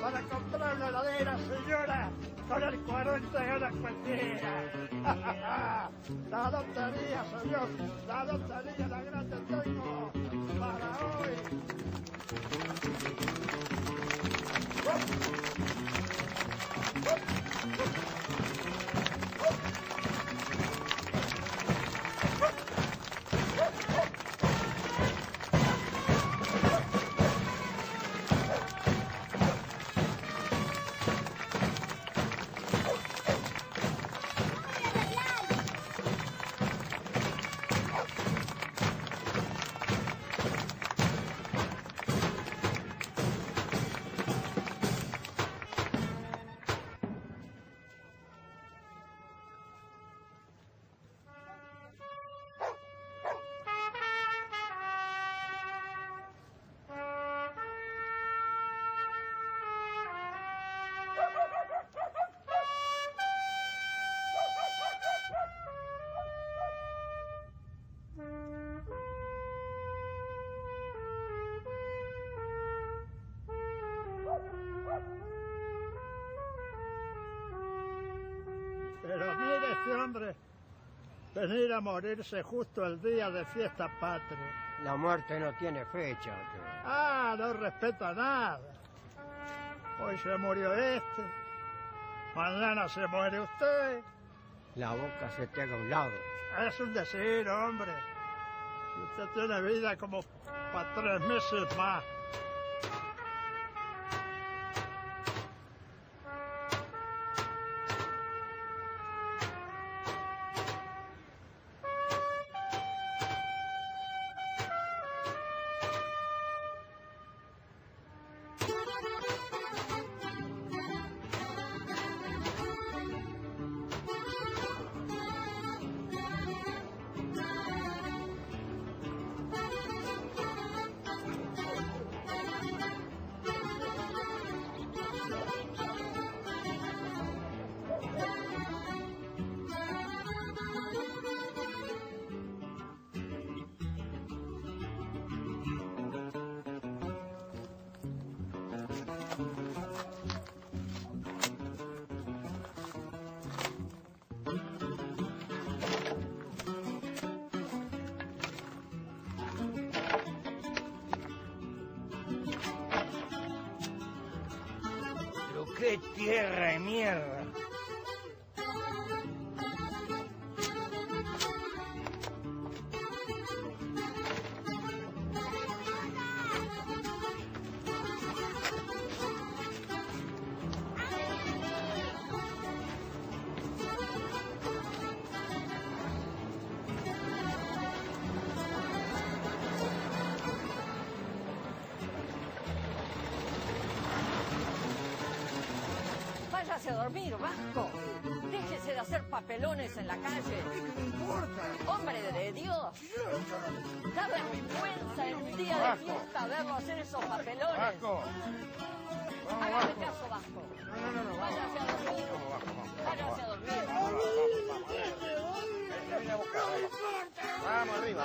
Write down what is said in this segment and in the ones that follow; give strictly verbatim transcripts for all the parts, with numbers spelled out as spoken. Para comprar una heladera, señora, con el cuarenta ganas cualquiera. La lotería, señor, la lotería, la grande tengo para hoy. Venir a morirse justo el día de fiesta patria. La muerte no tiene fecha. Tío. Ah, no respeta nada. Hoy se murió este, mañana se muere usted. La boca se te haga a un lado. Es un decir, hombre. Usted tiene vida como para tres meses más. ¡Qué tierra de mierda! A dormir, Vasco. Déjese de hacer papelones en la calle. ¿Qué me importa? ¡Hombre de Dios! ¡Da vergüenza en un día Vasco. De fiesta verlo hacer esos papelones! ¡Vasco! ¡Hágame caso, Vasco! No, no, no. ¡Váyase a dormir! ¡Váyase a dormir! ¡Vamos arriba!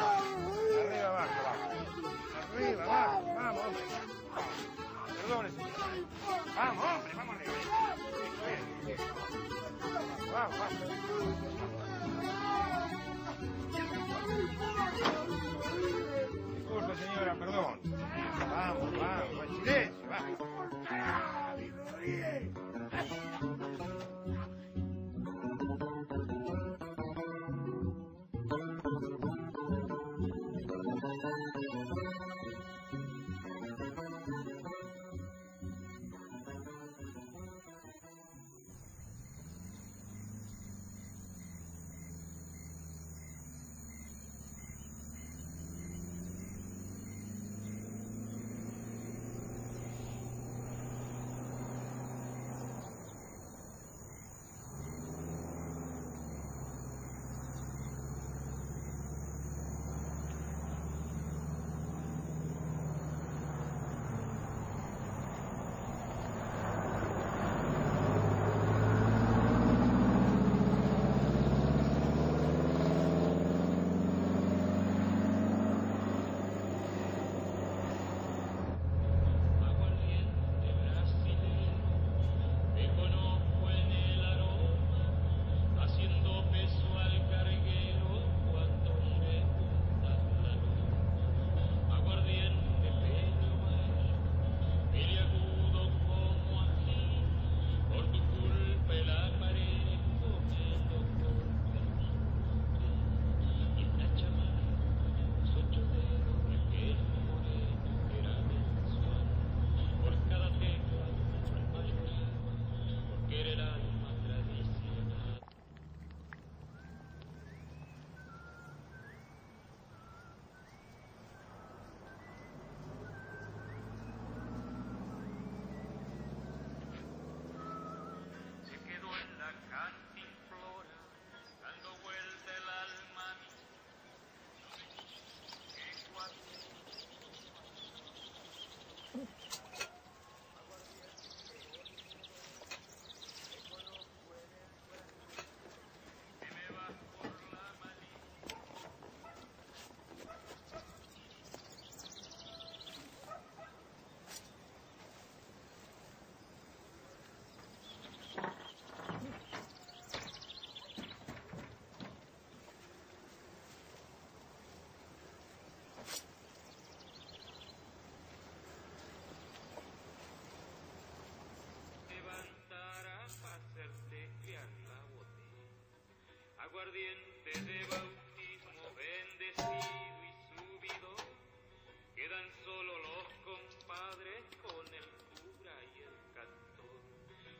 ¡Arriba, Vasco! ¡Arriba, Vasco! ¡Vamos, hombre! ¡Perdónese! ¡Vamos, hombre! ¡Vamos arriba! Wow, disculpe, señora, perdón. Vamos, vamos, en silencio, vamos. ardiente de bautismo bendecido y subido, quedan solo los compadres con el cura y el cantor,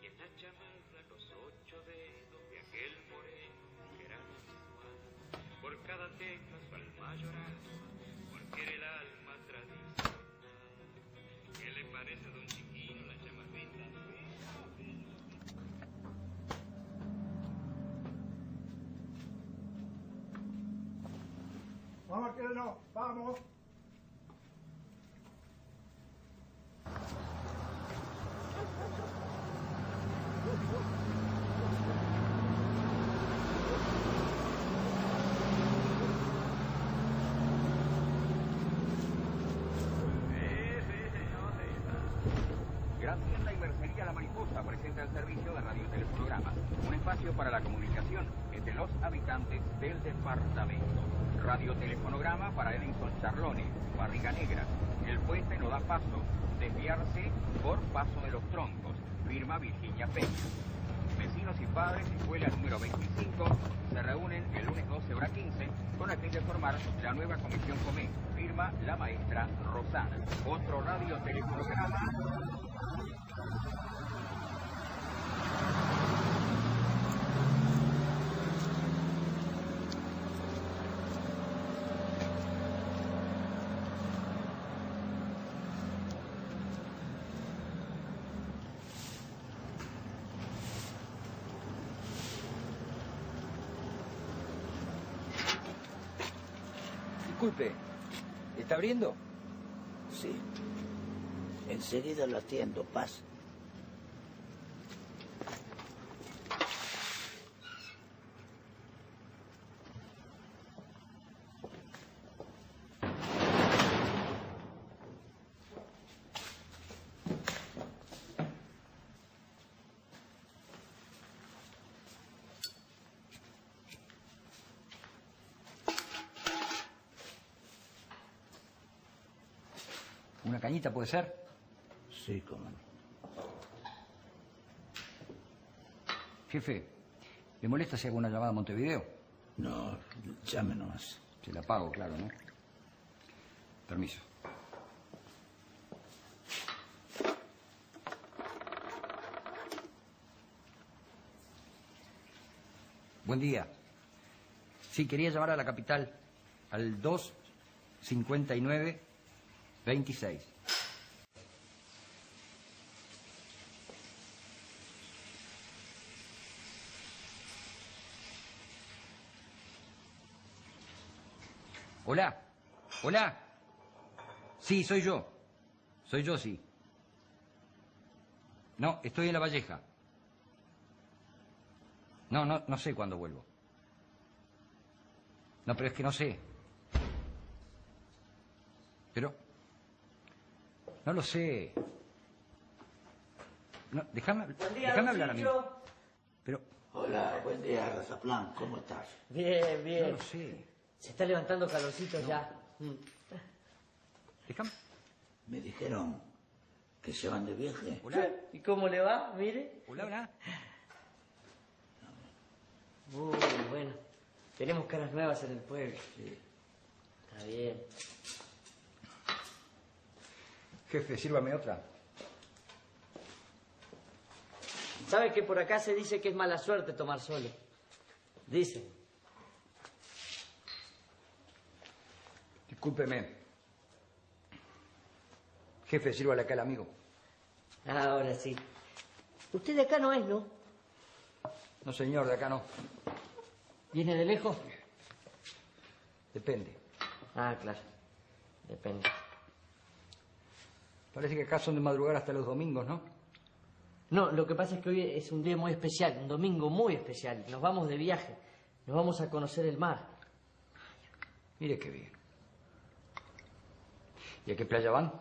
y en la chamarra los ocho dedos de aquel moreno que era ritual, por cada tecla su alma lloraba, porque era el alma tradicional. ¿Qué le parece a don Chiquino la chamarrita? Vamos, que no, vamos. Gracias a la Mercería La Mariposa presenta el servicio de radiotelefonogramas, un espacio para la comunicación entre los habitantes del departamento. Radiotelefonograma para Edinson Charlone, Barriga Negra, el puente no da paso, desviarse por Paso de los Troncos, firma Virginia Peña. Vecinos y padres, escuela número veinticinco, se reúnen el lunes doce, hora quince, con el fin de formar la nueva comisión Comé, firma la maestra Rosana. Otro radiotelefonograma. Disculpe, ¿está abriendo? Sí. Enseguida lo atiendo, pase. ¿Una cañita puede ser? Sí, cómo no. Jefe, ¿le molesta si hago una llamada a Montevideo? No, llame nomás. Se la pago, claro, ¿no? Permiso. Buen día. Sí, quería llamar a la capital al dos cincuenta y nueve veintiséis. Hola, hola. Sí, soy yo. Soy yo, sí. No, estoy en La Valleja. No, no, no sé cuándo vuelvo. No, pero es que no sé. Pero... No lo sé. No, déjame hablar a mí. Pero... Hola, buen día, Rataplan. ¿Cómo estás? Bien, bien. No lo sé. Se está levantando calorcito no. ya. Mm. Déjame. Me dijeron que se van de viaje. Hola. ¿Y cómo le va? Mire. Hola, hola. Uy, bueno. Tenemos caras nuevas en el pueblo. Sí. Está bien. Jefe, sírvame otra. ¿Sabe que por acá se dice que es mala suerte tomar solo? Dicen. Discúlpeme. Jefe, sírvale acá al amigo. Ahora sí. Usted de acá no es, ¿no? No, señor, de acá no. ¿Viene de lejos? Depende. Ah, claro. Depende. Parece que acá son de madrugar hasta los domingos, ¿no? No, lo que pasa es que hoy es un día muy especial, un domingo muy especial. Nos vamos de viaje, nos vamos a conocer el mar. Mire qué bien. ¿Y a qué playa van?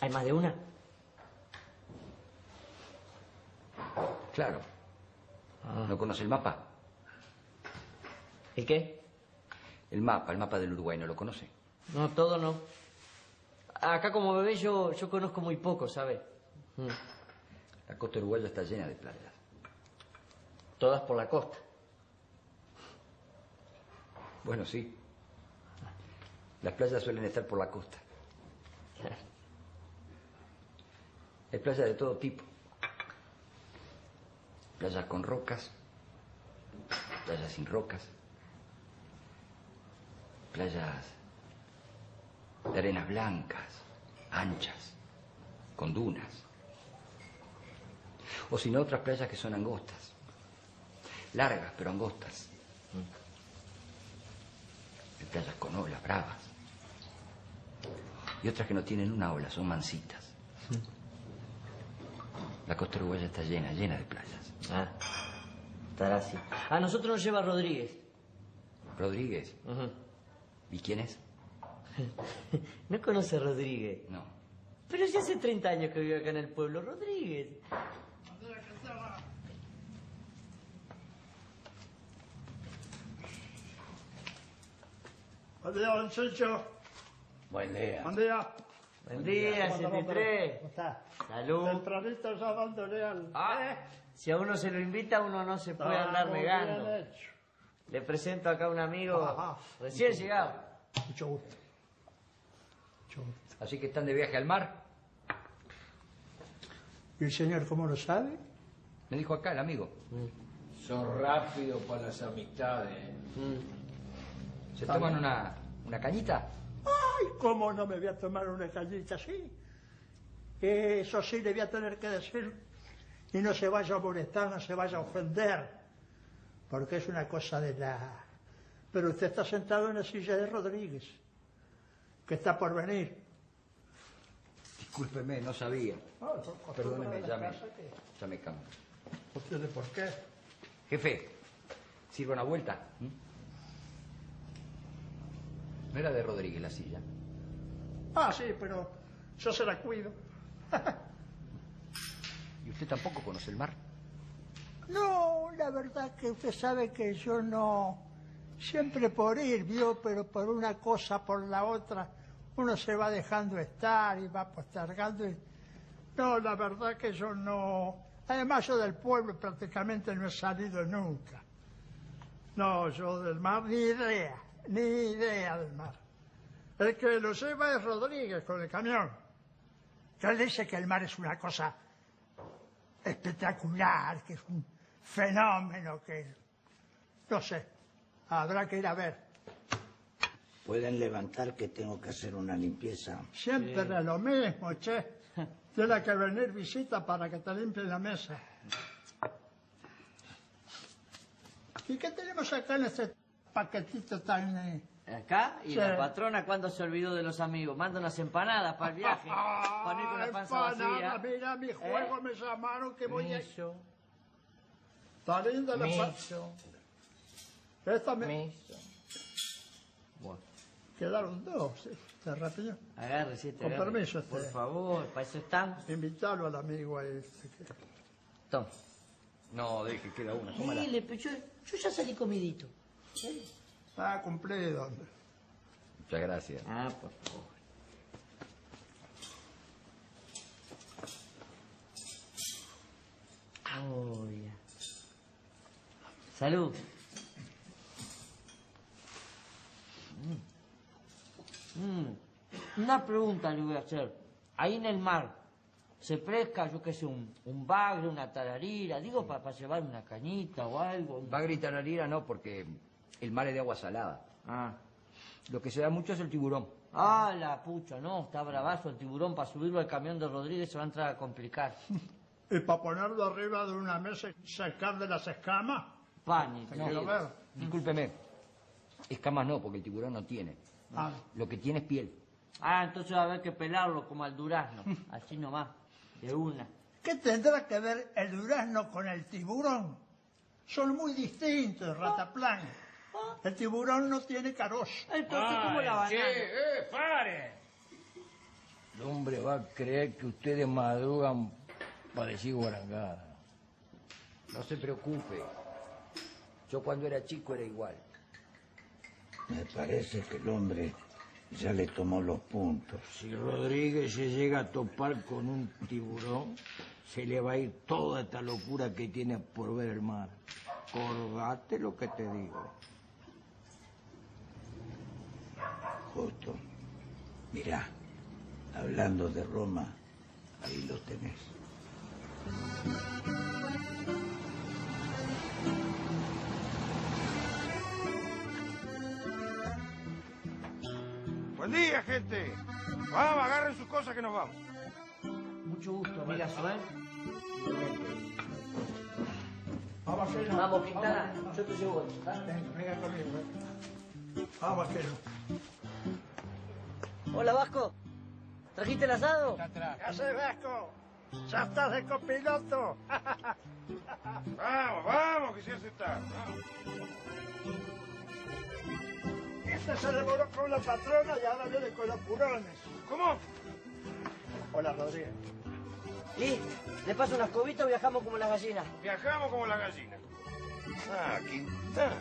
¿Hay más de una? Claro. Ah. ¿No conoce el mapa? ¿El qué? El mapa, el mapa del Uruguay, ¿no lo conoce? No, todo no. Acá como bebé yo, yo conozco muy poco, ¿sabe? Mm. La costa uruguaya está llena de playas. todas por la costa. Bueno, sí. Las playas suelen estar por la costa. Hay playas de todo tipo. Playas con rocas, playas sin rocas, playas de arenas blancas, anchas, con dunas. O si no, otras playas que son angostas, largas pero angostas. Hay playas con olas bravas y otras que no tienen una ola, son mansitas. La costa uruguaya está llena, llena de playas. Ah, estará así. A nosotros nos lleva Rodríguez. ¿Rodríguez? Uh-huh. ¿Y quién es? ¿No conoce a Rodríguez? No. Pero ya hace treinta años que vive acá en el pueblo, Rodríguez. Buen día, don Chicho. Buen día. Buen día. Buen día, setenta y tres. ¿Cómo está? Salud. Tempranito ya dándole al... Ah, si a uno se lo invita, uno no se puede andar negando. Le presento acá a un amigo Ajá. recién Mucho llegado. Gusto. Mucho gusto. Mucho gusto. ¿Así que están de viaje al mar? ¿Y el señor cómo lo sabe? Me dijo acá el amigo. Mm. Son rápidos para las amistades. Mm. ¿Se toman una, una cañita? ¡Ay! ¿Cómo no me voy a tomar una cañita así? Eso sí le voy a tener que decir, y no se vaya a molestar, no se vaya a ofender, porque es una cosa de la... Pero usted está sentado en la silla de Rodríguez, que está por venir. Discúlpeme, no sabía. No, no, Perdóneme, ya me, que... ya me cambio. ¿Usted de por qué? Jefe, ¿sirva una vuelta? ¿Mm? ¿No era de Rodríguez la silla? Ah, sí, pero yo se la cuido. ¿Y usted tampoco conoce el mar? No, la verdad que usted sabe que yo no... Siempre por ir, vio, pero por una cosa, por la otra, uno se va dejando estar y va postergando. Y... No, la verdad que yo no... Además, yo del pueblo prácticamente no he salido nunca. No, yo del mar, ni idea, ni idea del mar. El que lo lleva es Rodríguez con el camión. Él dice que el mar es una cosa espectacular, que es un fenómeno que... No sé, habrá que ir a ver. ¿Pueden levantar que tengo que hacer una limpieza? Siempre sí. Lo mismo, che. Tiene que venir visita para que te limpien la mesa. ¿Y qué tenemos acá en este paquetito tan... Eh? Acá, y sí. La patrona cuando se olvidó de los amigos, manda unas empanadas para el viaje, ah, para ir con la panza vacía. Mira, mi juego eh. me llamaron que voy Miso. a... Está linda la panza. Esta me... Miso. Bueno. Quedaron dos, ¿sí? Está rápido. Agarre, sí, te Con agarre. permiso. Este. Por favor, para eso estamos. Invítalo al amigo a este. Tom. No, deje, queda una. Dile, pero yo, yo ya salí comidito. ¿Sí? Ah, cumplido. Muchas gracias. Ah, por favor. Oh, ya. Salud. Mm. Mm. Una pregunta le voy a hacer. Ahí en el mar, ¿se pesca, yo qué sé, un, un bagre, una tararira? Digo, para pa llevar una cañita o algo. Bagre y tararira no, porque... El mar es de agua salada. Ah. Lo que se da mucho es el tiburón. Ah, la pucha, no, está bravazo el tiburón. Para subirlo al camión de Rodríguez se va a entrar a complicar. ¿Y para ponerlo arriba de una mesa y sacar de las escamas? Pánico. No, discúlpeme, escamas no, porque el tiburón no tiene. Ah. Lo que tiene es piel. Ah, entonces va a haber que pelarlo como al durazno, así nomás, de una. ¿Qué tendrá que ver el durazno con el tiburón? Son muy distintos, Rataplan. ¿Ah? El tiburón no tiene carozo. Entonces, ¿cómo la banana? ¡Che, eh, pare! El hombre va a creer que ustedes madrugan para decir guarangada. No se preocupe. Yo cuando era chico era igual. Me parece que el hombre ya le tomó los puntos. Si Rodríguez se llega a topar con un tiburón, se le va a ir toda esta locura que tiene por ver el mar. acordate lo que te digo. Justo, mirá, hablando de Roma, ahí lo tenés. Buen día, gente. Vamos, agarren sus cosas que nos vamos. Mucho gusto, amiga Soel. Vamos, Quintana. Vamos, Quintana. Yo te llevo. Venga conmigo. Vamos, Quintana. Hola, Vasco. ¿Trajiste el asado? ¿Qué haces, Vasco? ¡Ya estás de copiloto! ¡Vamos, vamos, que se hace tarde! Este se demoró con la patrona y ahora viene con los purones. ¿Cómo? Hola, Rodríguez. ¿Y? Le paso unas cobitas o viajamos como las gallinas. Viajamos como las gallinas. Ah, Quintana.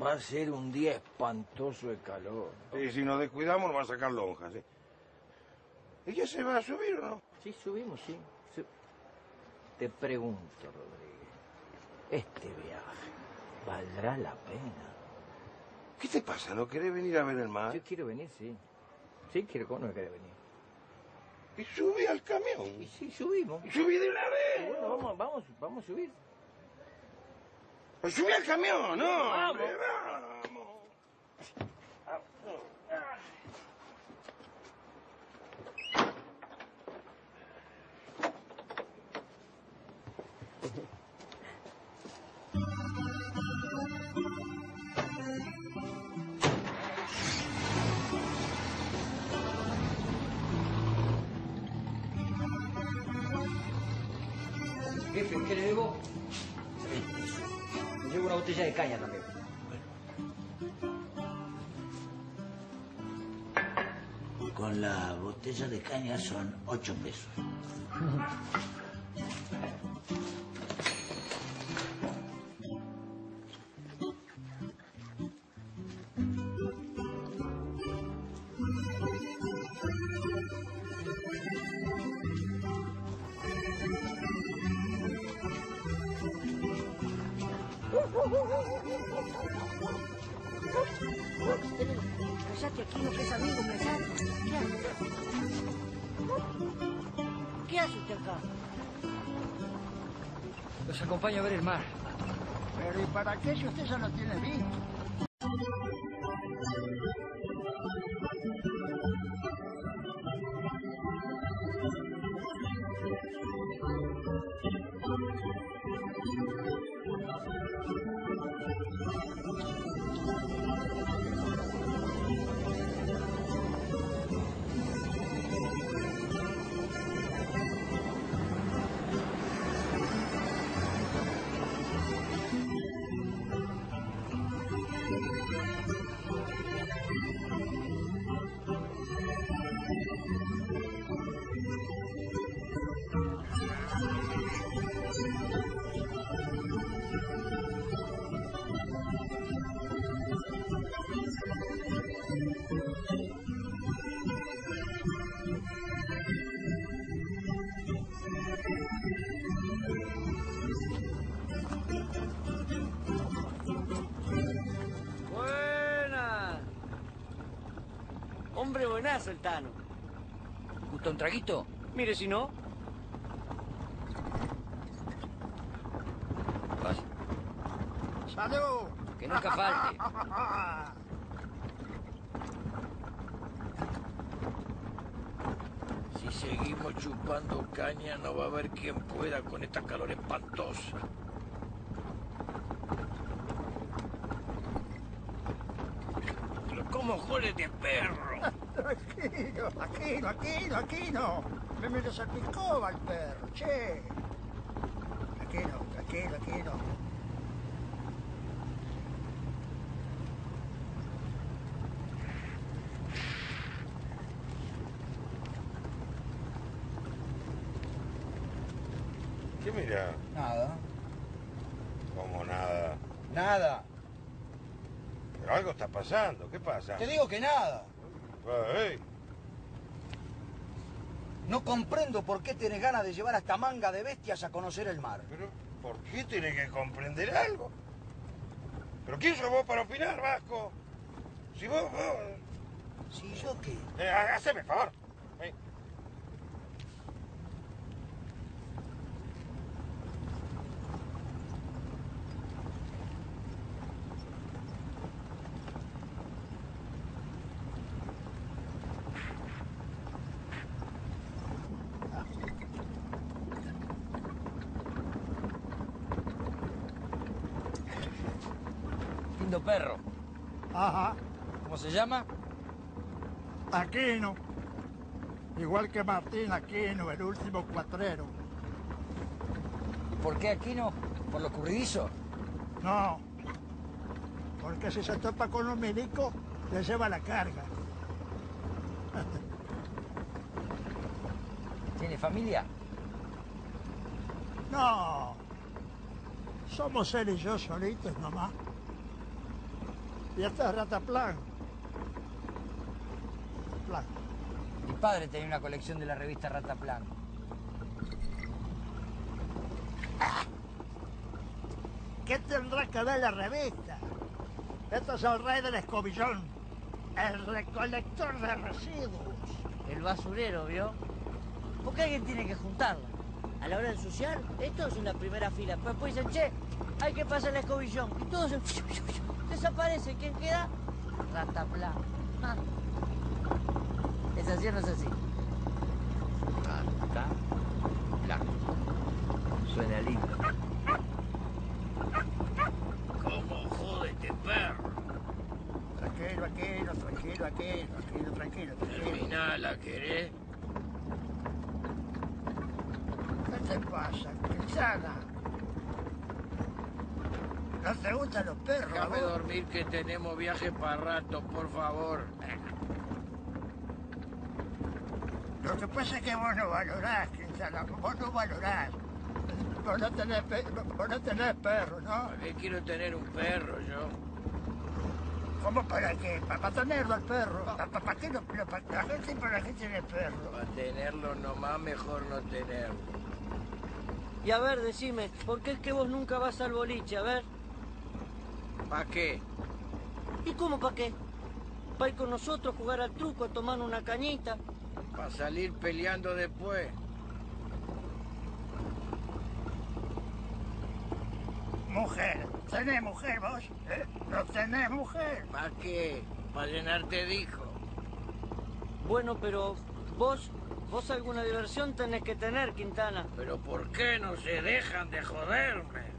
Va a ser un día espantoso de calor. ¿No? Sí, si nos descuidamos nos va a sacar lonjas, ¿eh? ¿Y ya se va a subir o no? Sí, subimos, sí. Sub... Te pregunto, Rodríguez, ¿este viaje valdrá la pena? ¿Qué te pasa? ¿No querés venir a ver el mar? Yo quiero venir, sí. Sí, quiero, ¿cómo no querés venir? Y subí al camión. Y sí, subimos. Y subí de una vez. Y bueno, vamos, vamos, vamos a subir. ¡Subí al camión! ¡No! ¡Vamos! ¡Vamos! Jefe, ¿qué le digo? Llevo una botella de caña también. Bueno. Con la botella de caña son ocho pesos. Cállate, Aquino, que es amigo, me sale. ¿Qué hace? ¿Qué hace usted acá? Los acompaño a ver el mar. Pero ¿y para qué si usted ya no tiene vino? Hombre buenazo el Tano. ¿Gusta un traguito? Mire, si no... Vaya. ¡Salud! Que nunca falte. Si seguimos chupando caña, no va a haber quien pueda con esta calor espantosa. ¡Mojones de perro! Tranquilo, Aquino, Aquino, Aquino. Me meto salpicó al perro, che. Aquino, Aquino, Aquino. ¿Qué mira? Nada. ¿Cómo nada? Nada. Pero algo está pasando, ¿qué pasa? Te digo que nada. Hey. No comprendo por qué tenés ganas de llevar a esta manga de bestias a conocer el mar. Pero, ¿por qué tenés que comprender algo? ¿Pero quién sos vos para opinar, Vasco? Si vos, vos... ¿Si yo qué? Eh, haceme el favor. Eh. Perro. Ajá. ¿Cómo se llama? Aquino. Igual que Martín Aquino, el último cuatrero. ¿Y por qué Aquino? ¿Por lo ocurridizo? No. Porque si se topa con un milico, le lleva la carga. ¿Tiene familia? No. Somos él y yo solitos nomás. Y esta es Rataplan. Plan. Mi padre tenía una colección de la revista Rataplan. ¡Ah! ¿Qué tendrá que ver la revista? Esto es el rey del escobillón. El recolector de residuos. El basurero, ¿vio? Porque alguien tiene que juntarla. A la hora de ensuciar, esto es una primera fila. Pero después dicen, che, hay que pasar el escobillón. Y todos se... desaparece. ¿Quién queda? Rataplan. Ah. ¿Es así o no es así? Rataplan. Suena lindo. ¿Cómo jode este perro? Tranquilo, aquello, tranquilo, aquello, tranquilo, tranquilo, tranquilo. ¿Terminala, querés? ¿Qué te pasa, Quintana? ¿No te gustan los perros? Déjame dormir que tenemos viaje para rato, por favor. Lo que pasa es que vos no valorás, Quintana. Vos no valorás. Vos no tenés, pe vos no tenés perro, ¿no? ¿Para qué quiero tener un perro yo? ¿Cómo para qué? Para, para tenerlo al perro. No. ¿Para, para qué lo, lo, para, la gente para qué tiene perro? Para tenerlo nomás, mejor no tenerlo. Y a ver, decime, ¿por qué es que vos nunca vas al boliche? A ver. ¿Para qué? ¿Y cómo para qué? ¿Para ir con nosotros, jugar al truco, a tomar una cañita? Para salir peleando después. Mujer, ¿tenés mujer vos? ¿Eh? ¿No tenés mujer? ¿Para qué? Para llenarte de hijos. Bueno, pero vos, vos alguna diversión tenés que tener, Quintana. ¿Pero por qué no se dejan de joderme?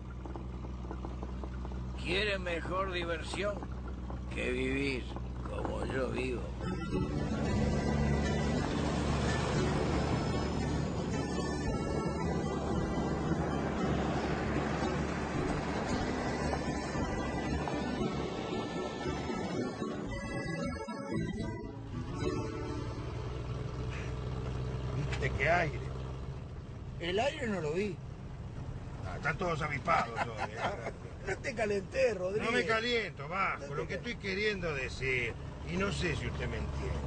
¿Quiere mejor diversión que vivir como yo vivo? ¿Viste qué aire? El aire no lo vi. Ah, están todos avispados todavía. No te calenté, Rodríguez. No me caliento, Vasco. No lo que estoy queriendo decir, y no sé si usted me entiende,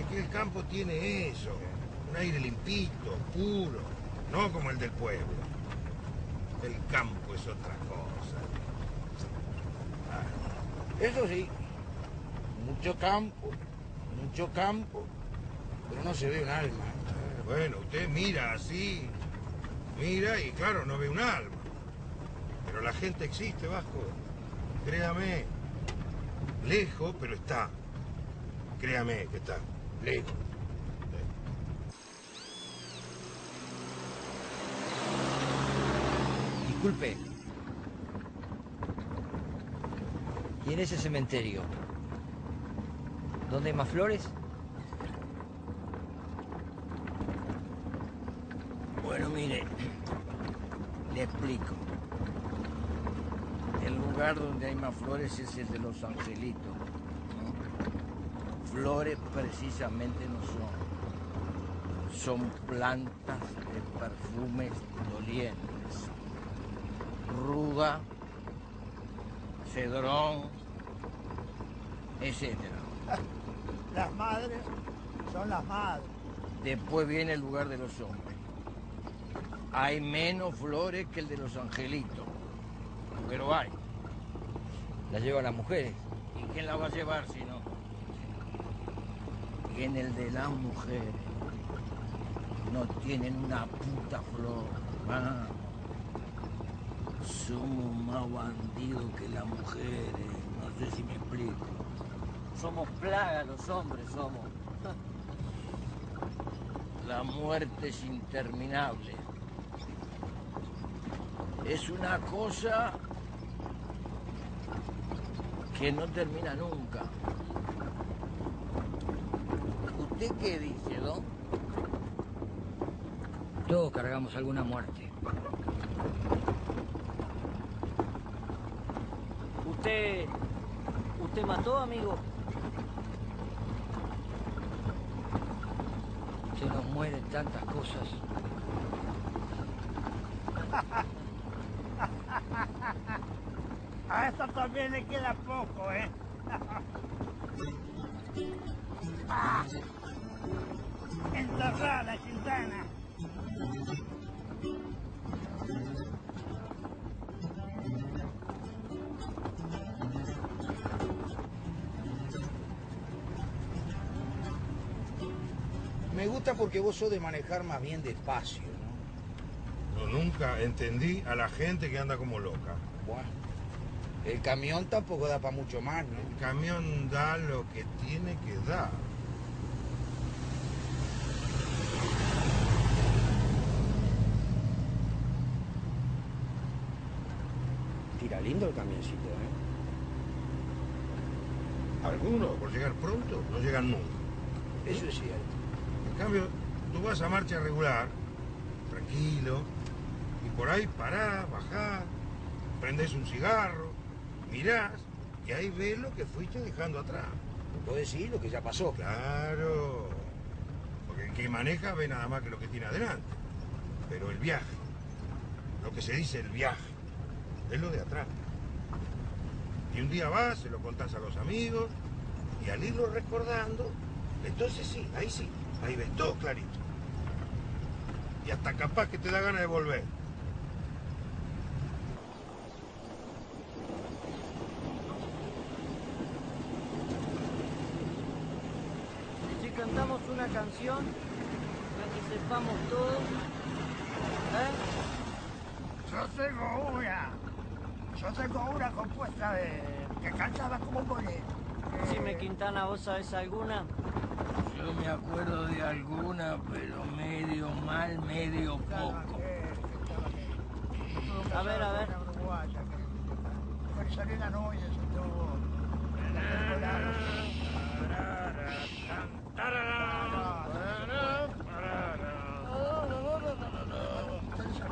es que el campo tiene eso, un aire limpito, puro, no como el del pueblo. El campo es otra cosa. Ah. Eso sí, mucho campo, mucho campo, pero no se ve un alma. Bueno, usted mira así, mira y claro, no ve un alma. Pero la gente existe, Vasco. Créame. Lejos, pero está. Créame que está. Lejos. Disculpe. ¿Y en ese cementerio? ¿Dónde hay más flores? Bueno, mire. Le explico. El lugar donde hay más flores es el de los angelitos, ¿no? Flores precisamente no son. Son plantas de perfumes dolientes. Ruda, cedrón, etcétera. Las madres son las madres. Después viene el lugar de los hombres. Hay menos flores que el de los angelitos, pero hay. ¿Las llevan las mujeres? ¿Y quién las va a llevar si no? Y en el de las mujeres no tienen una puta flor. Ah, somos más bandidos que las mujeres. No sé si me explico. Somos plaga, los hombres somos. La muerte es interminable. Es una cosa que no termina nunca. ¿Usted qué dice, don? Todos cargamos alguna muerte. ¿Usted... ¿Usted mató, amigo? Se nos mueren tantas cosas. A esto también le queda poco, ¿eh? Ah, enterrada, Quintana. Me gusta porque vos sos de manejar más bien despacio, ¿no? No, nunca entendí a la gente que anda como loca. Bueno, el camión tampoco da para mucho más, ¿no? El camión da lo que tiene que dar. Tira lindo el camioncito, ¿eh? Algunos, por llegar pronto, no llegan nunca. Eso es cierto. En cambio, tú vas a marcha regular, tranquilo, y por ahí parás, bajás, prendés un cigarro, mirás, y ahí ves lo que fuiste dejando atrás. Podés decir lo que ya pasó. Claro, porque el que maneja ve nada más que lo que tiene adelante. Pero el viaje, lo que se dice el viaje, es lo de atrás. Y un día vas, se lo contás a los amigos, y al irlo recordando, entonces sí, ahí sí. Ahí ves todo clarito. Y hasta capaz que te da ganas de volver. ¿Y si cantamos una canción para que sepamos todos? ¿Eh? Yo tengo una. Yo tengo una compuesta de... que cantaba como un bolero. Dime, Quintana, ¿vos sabés alguna? Yo me acuerdo de alguna, pero medio mal, medio poco. A ver, a ver.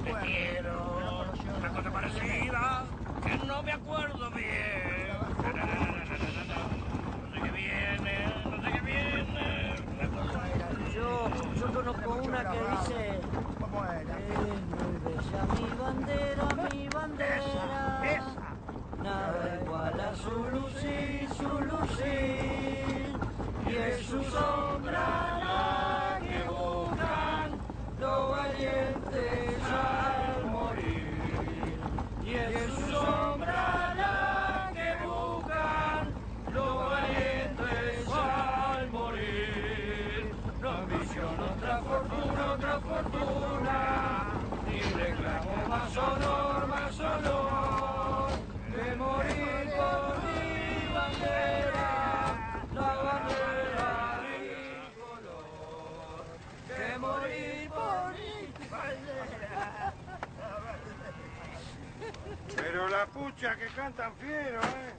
Te quiero. Una cosa parecida, que no me acuerdo bien. No sé qué viene, no sé qué viene. Yo, yo conozco una que dice... Es muy bella mi bandera, mi bandera. Nada igual a su lucir, su lucir. Y es su sombra la que buscan los valientes al morir. Y es su sombra la que buscan los valientes al morir. Otra fortuna, otra fortuna, y reclamo más honor, más honor, de morir por mi bandera, la bandera tricolor, de morir por mi bandera. Pero la pucha que cantan fiero, ¿eh?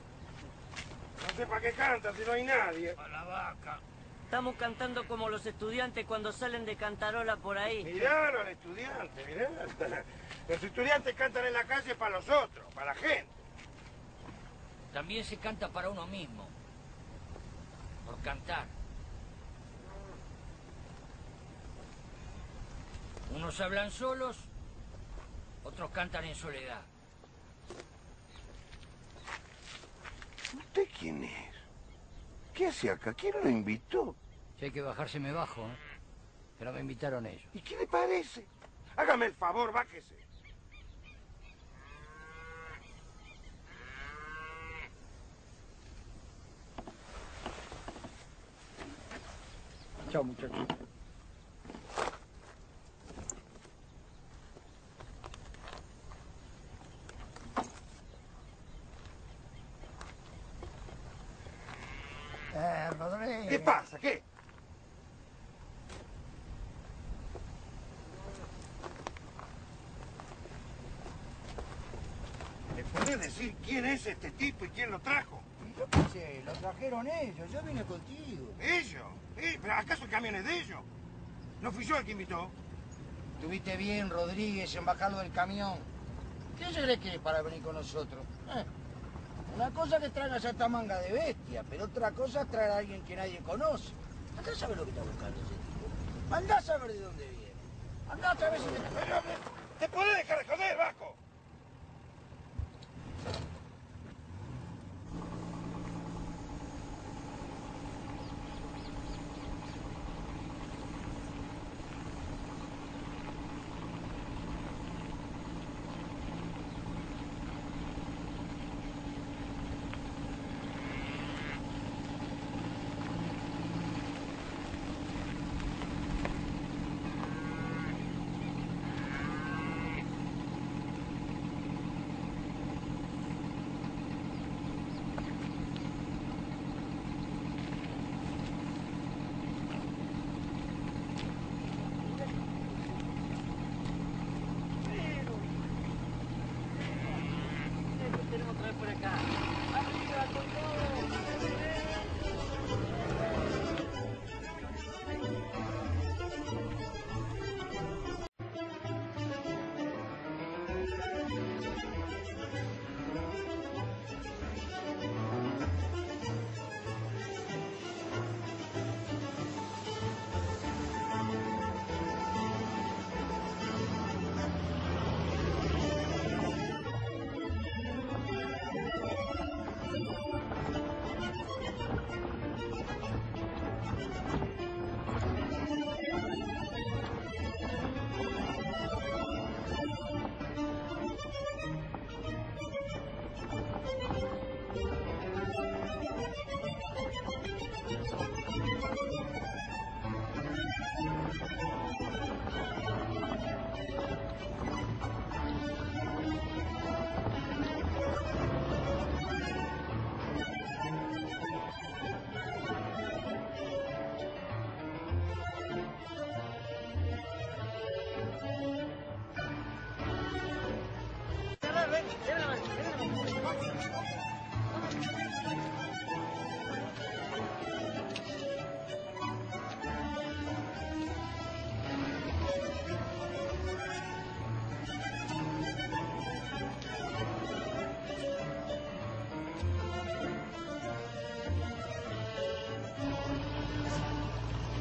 No sé para qué cantan si no hay nadie. A la vaca. Estamos cantando como los estudiantes cuando salen de cantarola por ahí. Miralo al estudiante, miralo. Los estudiantes cantan en la calle para los otros, para la gente. También se canta para uno mismo. Por cantar. Unos hablan solos, otros cantan en soledad. ¿Usted quién es? ¿Qué hace acá? ¿Quién lo invitó? Si hay que bajarse me bajo, ¿eh? pero me invitaron ellos. ¿Y qué le parece? Hágame el favor, bájese. Chao, muchachos. Eh, Rodríguez. ¿Qué pasa? ¿Qué? ¿Le podés decir quién es este tipo y quién lo trajo? Yo qué sé, lo trajeron ellos, yo vine contigo. ¿Ellos? ¿Eh? ¿Pero acaso el camión es de ellos? ¿No fui yo el que invitó? Estuviste bien, Rodríguez, en bajarlo del camión. ¿Qué se cree que es para venir con nosotros? ¿Eh? Una cosa que traigas a esta manga de bestia, pero otra cosa es traer a alguien que nadie conoce. Andá a saber lo que está buscando ese tipo. Andá a saber de dónde viene. Andá a saber si te... Pero, ¿te podés dejar de joder, Vasco?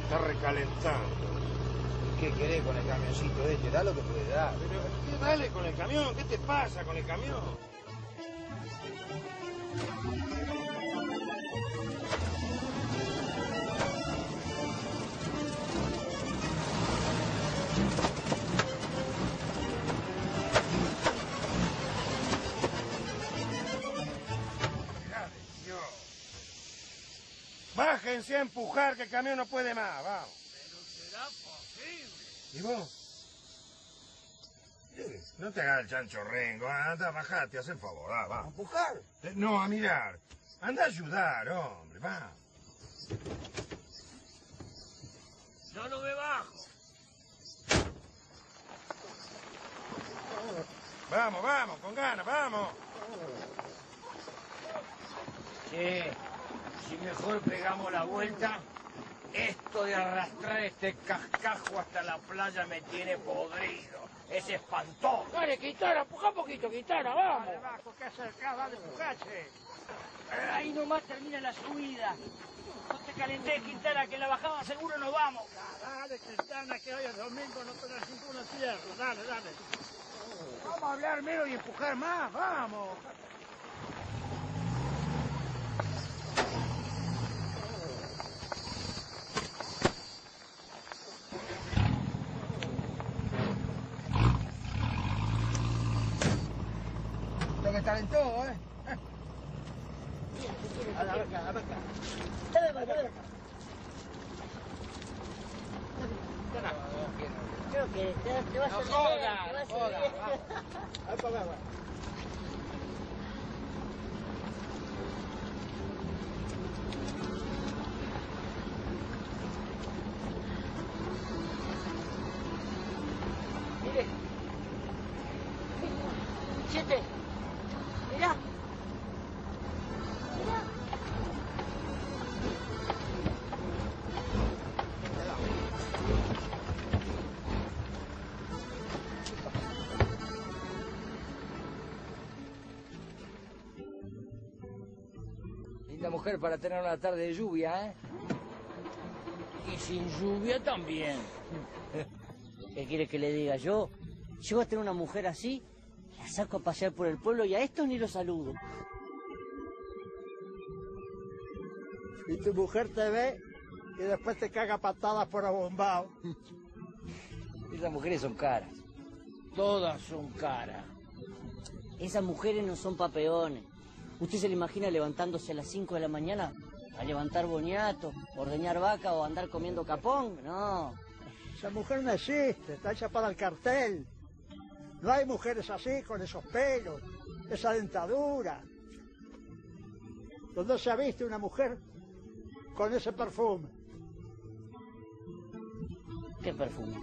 Está recalentando. ¿Qué querés con el camioncito este? Da lo que puede dar. Pero, ¿qué dale con el camión? ¿Qué te pasa con el camión? Bájense a empujar, que el camión no puede más, vamos. Pero será posible. ¿Y vos? No te hagas el chancho rengo, anda, bajate, haz el favor, va, va. ¿A empujar? No, a mirar. Anda a ayudar, hombre, va. Yo no me bajo. Vamos, vamos, con ganas, vamos. Sí. Si mejor pegamos la vuelta, esto de arrastrar este cascajo hasta la playa me tiene podrido. Es espantoso. Dale, Quintana, empuja un poquito, Quintana, vamos. Dale, Vasco, que acercás, dale, empujase. Ahí nomás termina la subida. No te calentés, Quintana, que la bajada seguro nos vamos. Dale, Quintana, que hoy es domingo, no tenés ningún cierre. Dale, dale. Vamos a hablar menos y empujar más, vamos. saben todo, ¿eh? A la vaca, a la vaca. Dale, dale, dale. Creo que te, te vas a subir. Te vas a subir. Ahí para acá, va. Mujer para tener una tarde de lluvia, ¿eh? Y sin lluvia también. ¿Qué quieres que le diga yo? Llego a tener una mujer así, la saco a pasear por el pueblo y a estos ni los saludo. Y tu mujer te ve y después te caga patadas por abombado. Esas mujeres son caras. Todas son caras. Esas mujeres no son papeones. ¿Usted se le imagina levantándose a las cinco de la mañana a levantar boniato, ordeñar vaca o andar comiendo capón? No. Esa mujer no existe, está hecha para el cartel. No hay mujeres así, con esos pelos, esa dentadura. ¿Dónde se ha visto una mujer con ese perfume? ¿Qué perfume?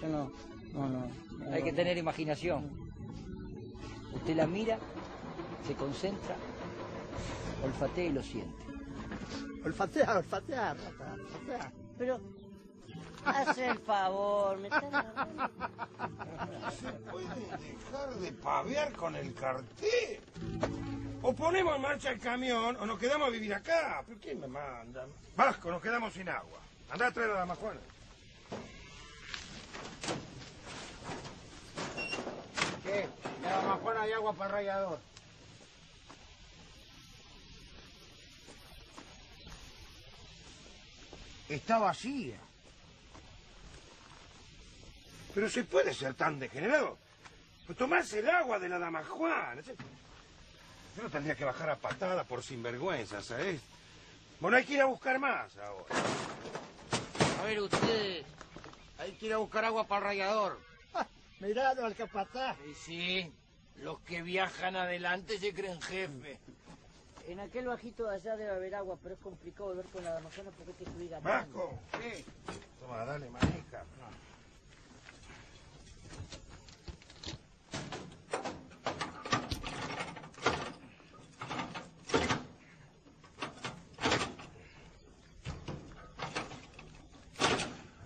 Yo no... no, no, no hay no, que no. Tener imaginación. Usted la mira, se concentra... olfatea y lo siente. Olfatea, olfatea, rata, olfatea. Pero, haz el favor, me están hablando. ¿Se puede dejar de pavear con el cartel? O ponemos en marcha el camión o nos quedamos a vivir acá. ¿Pero quién me manda? Vasco, nos quedamos sin agua. Andá a traer a la majuana. ¿Qué? En la majuana hay agua para el rallador. Está vacía. Pero se puede ser tan degenerado. Pues tomarse el agua de la dama Juana. Yo no tendría que bajar a patada por sinvergüenza, ¿sabes? Bueno, hay que ir a buscar más ahora. A ver usted, hay que ir a buscar agua para el rallador. Ah, mirá, al capataz. Sí, sí, los que viajan adelante se creen jefe. En aquel bajito de allá debe haber agua, pero es complicado volver con la damazona porque hay que subir a Vasco, ¿sí? Toma, dale, maneja.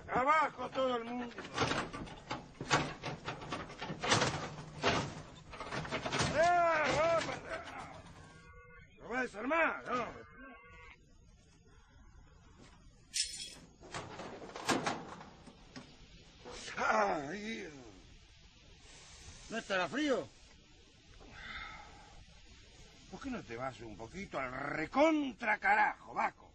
Abajo todo el mundo. Desarmar, no. Ay, ¿no estará frío? ¿Por qué no te vas un poquito al recontra carajo, Vasco?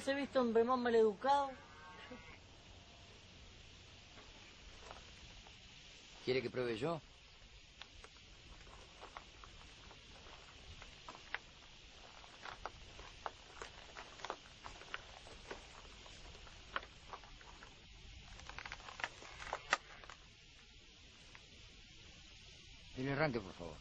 jamás he visto un bemón maleducado. ¿Quiere que pruebe yo? Dile arranque, por favor.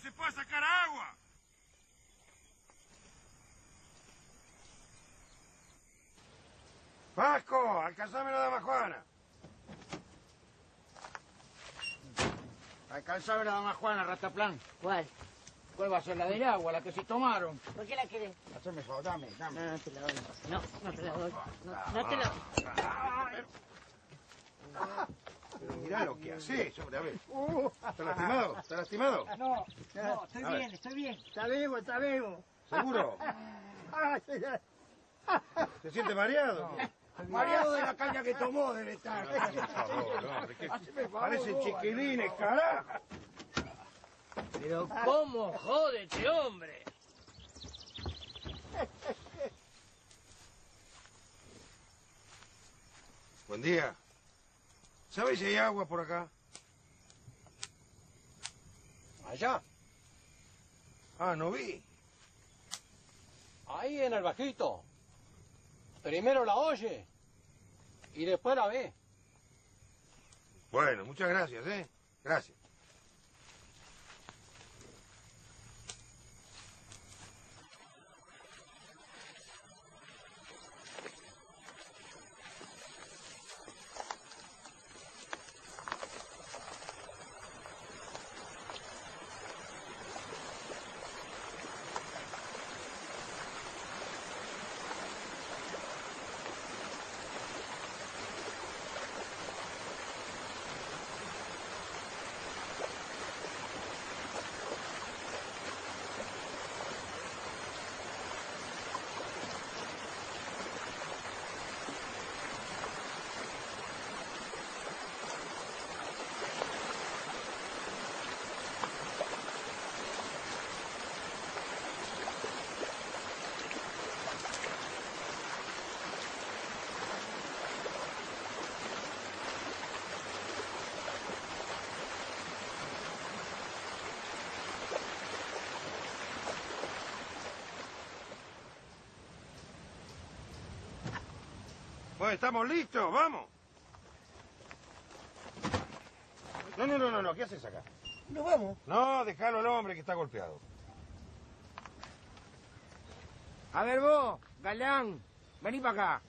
¡Se puede sacar agua! ¡Vasco! ¡Alcanzame la dama Juana! ¡Alcanzame la dama Juana, Rataplan! ¿Cuál? ¿Cuál va a ser la del agua, la que se tomaron? ¿Por qué la querés? Haceme favor, dame, dame. No, no te la doy. No, no te la doy. No, no te la doy. Pero mirá lo que haces, hombre, a ver. ¿Está lastimado? ¿Está lastimado? No, no, estoy bien, estoy bien. Está vivo, está vivo. ¿Seguro? ¿Te sientes mareado? No, mareado de la caña que tomó debe estar. Parecen chiquilines, carajo. Pero cómo jode este hombre. Buen día. ¿Sabes si hay agua por acá? Allá. Ah, no vi. Ahí en el bajito. Primero la oye y después la ve. Bueno, muchas gracias, ¿eh? Gracias. Pues estamos listos, vamos. No, no, no, no, no, ¿qué haces acá? Nos vamos. No, déjalo al hombre que está golpeado. A ver vos, galán, vení para acá.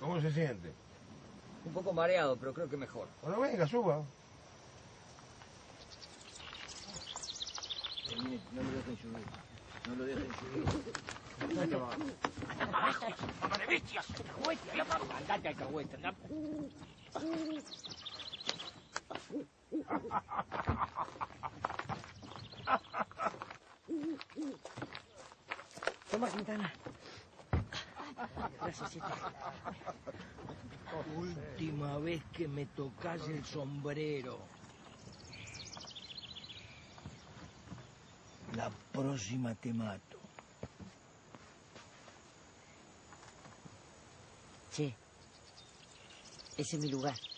¿Cómo se siente? Un poco mareado, pero creo que mejor. Bueno, venga, suba. No me lo voy a consumir. No lo dejes. ¡Anda para abajo! ¡Mamá de bestias! ¡Alcahuete! ¡Andate, alcahuete! ¡Andate! Toma, Quintana. Gracias, chico. Última vez que me tocas el sombrero. La próxima te mato. Che, ese es mi lugar.